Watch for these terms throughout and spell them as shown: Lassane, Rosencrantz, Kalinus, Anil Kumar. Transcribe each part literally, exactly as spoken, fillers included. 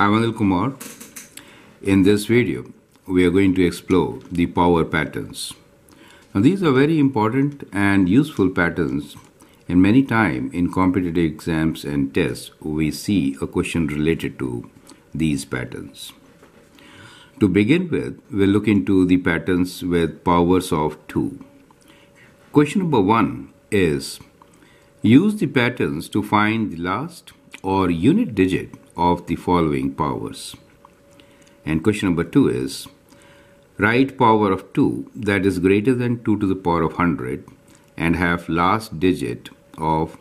I'm Anil Kumar. In this video, we are going to explore the power patterns. Now, these are very important and useful patterns, and many times in competitive exams and tests, we see a question related to these patterns. To begin with, we'll look into the patterns with powers of two. Question number one is, use the patterns to find the last or unit digit of the following powers. And question number two is, write power of two that is greater than two to the power of one hundred and have last digit of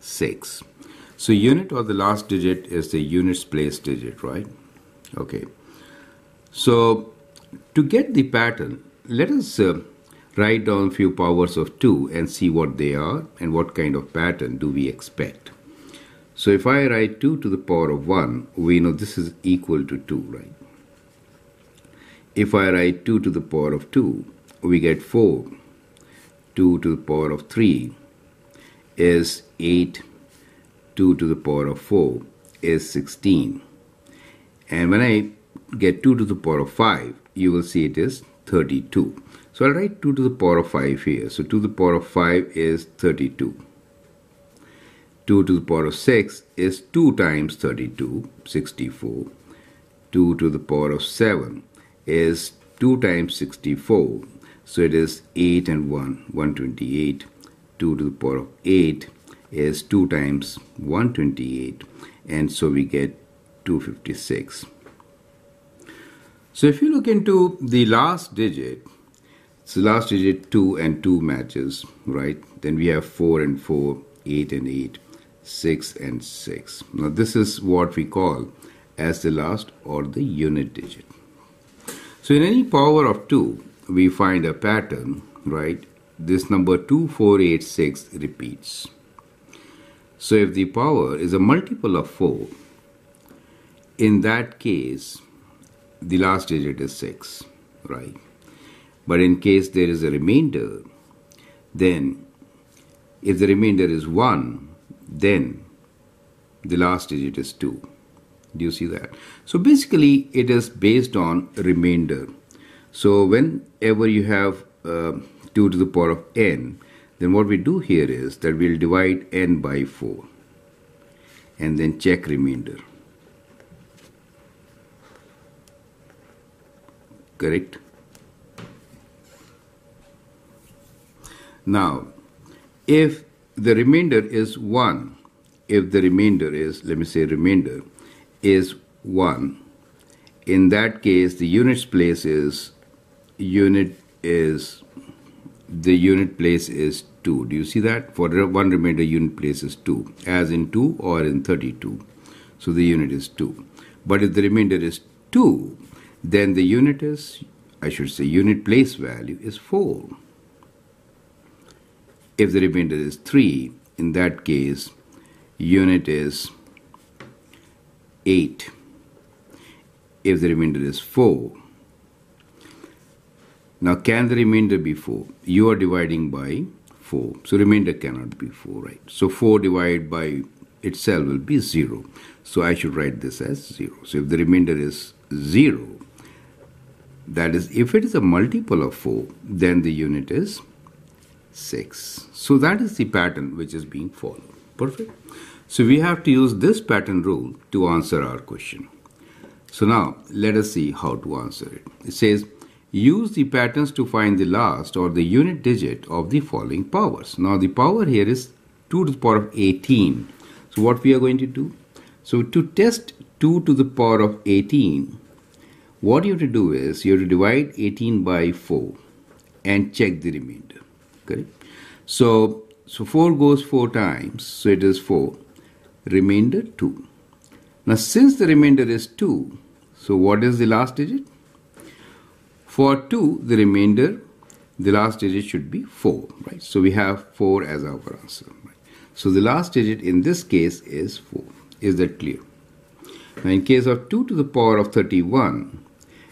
six. So unit or the last digit is the units place digit, right? Okay. So to get the pattern, let us uh, write down few powers of two and see what they are and what kind of pattern do we expect. So if I write two to the power of one, we know this is equal to two, right? If I write two to the power of two, we get four. two to the power of three is eight. two to the power of four is sixteen. And when I get two to the power of five, you will see it is thirty-two. So I'll write two to the power of five here. So two to the power of five is thirty-two. two to the power of six is two times thirty-two, sixty-four. two to the power of seven is two times sixty-four. So it is eight and one, one hundred twenty-eight. two to the power of eight is two times one hundred twenty-eight. And so we get two hundred fifty-six. So if you look into the last digit, so last digit two and two matches, right? Then we have four and four, eight and eight, six and six. Now this is what we call as the last or the unit digit. So in any power of two, we find a pattern, right? This number two, four, eight, six repeats. So if the power is a multiple of four, in that case, the last digit is six, right? But in case there is a remainder, then if the remainder is one, then the last digit is two. Do you see that? So basically, it is based on remainder. So whenever you have uh, two to the power of n, then what we do here is that we'll divide n by four and then check remainder. Correct? Now, if the remainder is one, if the remainder is, let me say remainder, is one, in that case the unit's place is, unit is, the unit place is two. Do you see that? For one remainder, unit place is two, as in two or in thirty-two. So the unit is two. But if the remainder is two, then the unit is, I should say, unit place value is four. If the remainder is three, in that case, unit is eight. If the remainder is four, now can the remainder be four? You are dividing by four, so remainder cannot be four, right? So four divided by itself will be zero. So I should write this as zero. So if the remainder is zero, that is, if it is a multiple of four, then the unit is six. So that is the pattern which is being followed. Perfect. So we have to use this pattern rule to answer our question. So now let us see how to answer it. It says, use the patterns to find the last or the unit digit of the following powers. Now the power here is two to the power of eighteen. So what we are going to do? So to test two to the power of eighteen, what you have to do is you have to divide eighteen by four and check the remainder. Correct? So, so four goes four times, so it is four. Remainder two. Now since the remainder is two, so what is the last digit? For two, the remainder, the last digit should be four, right? So we have four as our answer. Right? So the last digit in this case is four. Is that clear? Now in case of two to the power of thirty-one,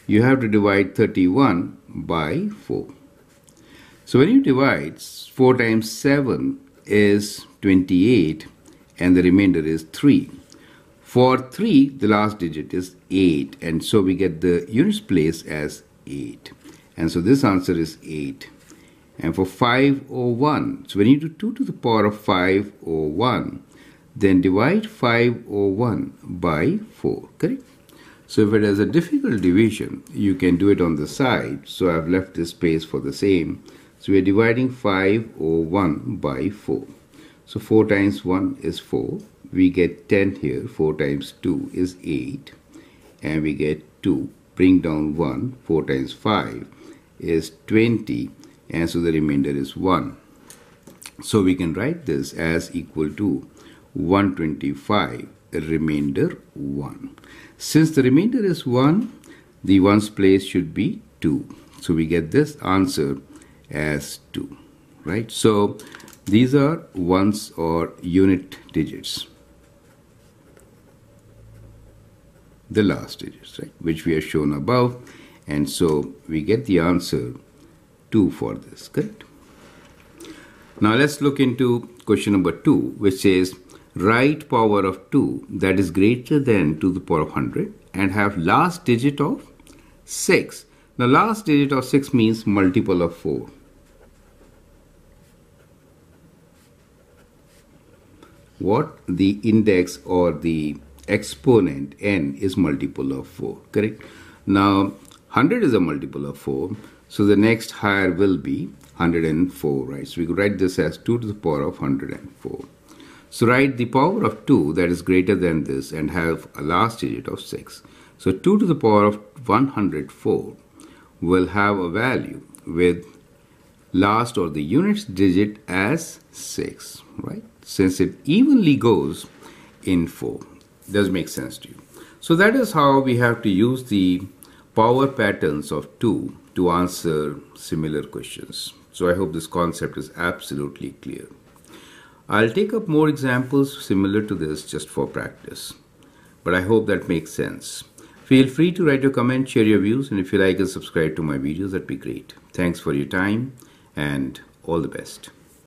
you have to divide thirty-one by four. So when you divide, four times seven is twenty-eight and the remainder is three. For three, the last digit is eight, and so we get the units place as eight. And so this answer is eight. And for five oh one, so when you do two to the power of five oh one, then divide five oh one by four, correct? So if it has a difficult division, you can do it on the side. So I've left this space for the same. So we are dividing five oh one by four. So four times one is four. We get ten here. four times two is eight. And we get two. Bring down one. four times five is twenty. And so the remainder is one. So we can write this as equal to one twenty-five, the remainder one. Since the remainder is one, the ones place should be two. So we get this answer as two, right? So these are ones or unit digits. The last digits, right? Which we are shown above. And so we get the answer two for this, correct? Now let's look into question number two, which says write power of two that is greater than two to the power of one hundred and have last digit of six. Now last digit of six means multiple of four. What? The index or the exponent n is multiple of four, correct? Now one hundred is a multiple of four, so the next higher will be one hundred four, right? So we could write this as two to the power of one hundred four. So write the power of two that is greater than this and have a last digit of six. So two to the power of one hundred four will have a value with last or the units digit as six, right? Since it evenly goes in four. Does make sense to you? So that is how we have to use the power patterns of two to answer similar questions. So I hope this concept is absolutely clear. I'll take up more examples similar to this just for practice, but I hope that makes sense. Feel free to write your comment, share your views, and if you like and subscribe to my videos, that'd be great. Thanks for your time and all the best.